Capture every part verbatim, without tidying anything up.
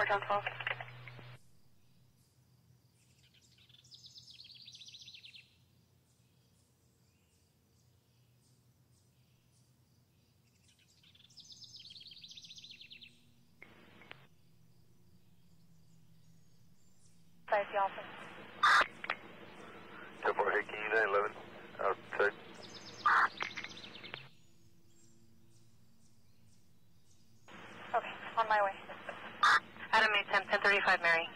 four, John twelve. Sorry, the office. ten four, Hickey, Unit eleven, outside. Okay, on my way. Adam, eight ten, ten thirty five, Mary.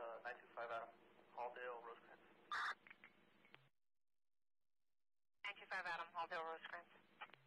uh, nine two five Adam, Halldale, Rosecrans. nine two five Adam, Halldale, Rosecrans.